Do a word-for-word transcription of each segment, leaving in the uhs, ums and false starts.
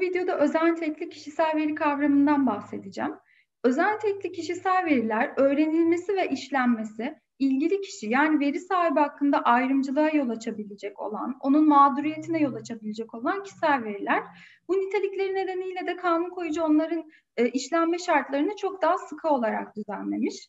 bu videoda özel tekli kişisel veri kavramından bahsedeceğim. Özel tekli kişisel veriler öğrenilmesi ve işlenmesi ilgili kişi yani veri sahibi hakkında ayrımcılığa yol açabilecek olan, onun mağduriyetine yol açabilecek olan kişisel veriler. Bu nitelikleri nedeniyle de kanun koyucu onların e, işlenme şartlarını çok daha sıkı olarak düzenlemiş.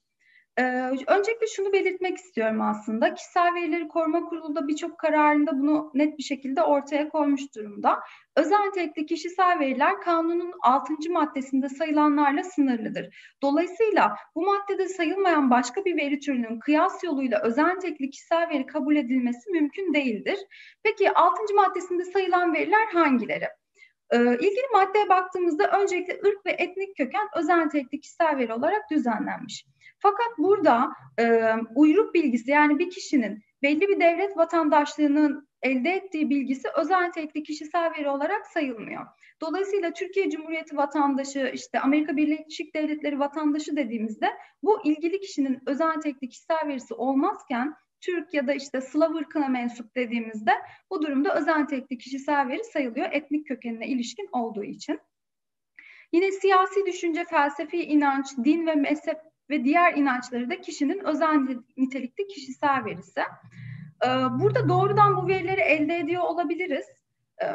E, öncelikle şunu belirtmek istiyorum aslında. Kişisel Verileri Koruma Kurulu da birçok kararında bunu net bir şekilde ortaya koymuş durumda. Özel nitelikli kişisel veriler kanunun altıncı maddesinde sayılanlarla sınırlıdır. Dolayısıyla bu maddede sayılmayan başka bir veri türünün kıyas yoluyla özel nitelikli kişisel veri kabul edilmesi mümkün değildir. Peki altıncı maddesinde sayılan veriler hangileri? Ee, ilgili maddeye baktığımızda öncelikle ırk ve etnik köken özel nitelikli kişisel veri olarak düzenlenmiş. Fakat burada e, uyruk bilgisi yani bir kişinin belli bir devlet vatandaşlığının elde ettiği bilgisi özel nitelikli kişisel veri olarak sayılmıyor. Dolayısıyla Türkiye Cumhuriyeti vatandaşı, işte Amerika Birleşik Devletleri vatandaşı dediğimizde bu ilgili kişinin özel nitelikli kişisel verisi olmazken Türk ya da işte Slav ırkına mensup dediğimizde bu durumda özel nitelikli kişisel veri sayılıyor etnik kökenine ilişkin olduğu için. Yine siyasi düşünce, felsefi inanç, din ve mezhep ve diğer inançları da kişinin özel nitelikli kişisel verisi. Burada doğrudan bu verileri elde ediyor olabiliriz.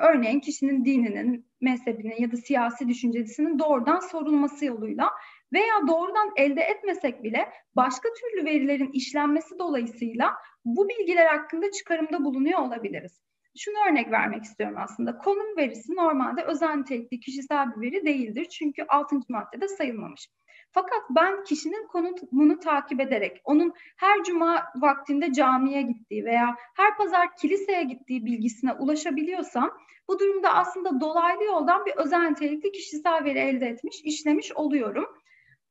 Örneğin kişinin dininin, mezhebinin ya da siyasi düşüncesinin doğrudan sorulması yoluyla veya doğrudan elde etmesek bile başka türlü verilerin işlenmesi dolayısıyla bu bilgiler hakkında çıkarımda bulunuyor olabiliriz. Şunu örnek vermek istiyorum aslında. Konum verisi normalde özel nitelikli kişisel bir veri değildir. Çünkü altıncı maddede sayılmamış. Fakat ben kişinin konumunu takip ederek onun her cuma vaktinde camiye gittiği veya her pazar kiliseye gittiği bilgisine ulaşabiliyorsam bu durumda aslında dolaylı yoldan bir özel nitelikli kişisel veri elde etmiş, işlemiş oluyorum.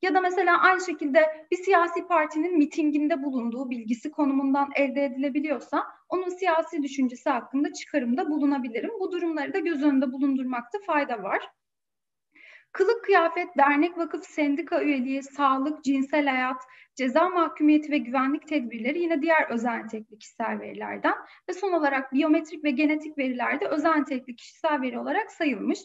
Ya da mesela aynı şekilde bir siyasi partinin mitinginde bulunduğu bilgisi konumundan elde edilebiliyorsa onun siyasi düşüncesi hakkında çıkarımda bulunabilirim. Bu durumları da göz önünde bulundurmakta fayda var. Kılık kıyafet, dernek, vakıf, sendika üyeliği, sağlık, cinsel hayat, ceza mahkumiyeti ve güvenlik tedbirleri yine diğer özel nitelikli kişisel verilerden ve son olarak biyometrik ve genetik veriler de özel nitelikli kişisel veri olarak sayılmış.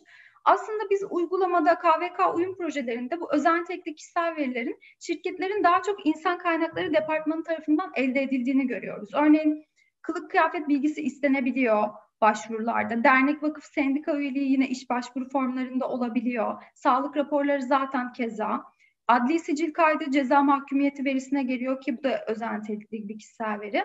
Aslında biz uygulamada K V K uyum projelerinde bu özel nitelikli kişisel verilerin şirketlerin daha çok insan kaynakları departmanı tarafından elde edildiğini görüyoruz. Örneğin kılık kıyafet bilgisi istenebiliyor başvurularda, dernek, vakıf, sendika üyeliği yine iş başvuru formlarında olabiliyor, sağlık raporları zaten keza, adli sicil kaydı ceza mahkumiyeti verisine geliyor ki bu da özel nitelikli bir kişisel veri.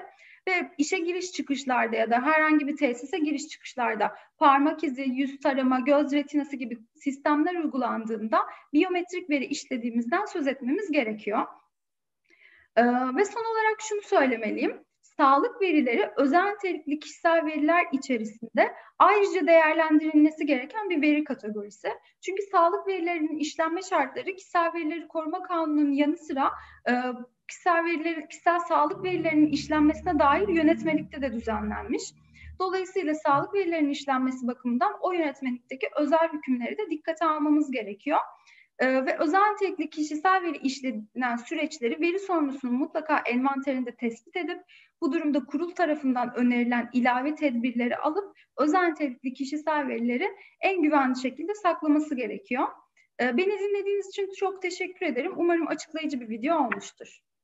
Ve işe giriş çıkışlarda ya da herhangi bir tesise giriş çıkışlarda parmak izi, yüz tarama, göz retinası gibi sistemler uygulandığında biyometrik veri işlediğimizden söz etmemiz gerekiyor. Ee, ve son olarak şunu söylemeliyim. Sağlık verileri özel nitelikli kişisel veriler içerisinde ayrıca değerlendirilmesi gereken bir veri kategorisi. Çünkü sağlık verilerinin işlenme şartları kişisel verileri koruma kanununun yanı sıra e, kişisel verileri, kişisel sağlık verilerinin işlenmesine dair yönetmelikte de düzenlenmiş. Dolayısıyla sağlık verilerinin işlenmesi bakımından o yönetmelikteki özel hükümleri de dikkate almamız gerekiyor. Ee, ve özel nitelikli kişisel veri işlenen süreçleri veri sorumlusunun mutlaka envanterinde tespit edip bu durumda kurul tarafından önerilen ilave tedbirleri alıp özel nitelikli kişisel verileri en güvenli şekilde saklaması gerekiyor. Ee, beni dinlediğiniz için çok teşekkür ederim. Umarım açıklayıcı bir video olmuştur.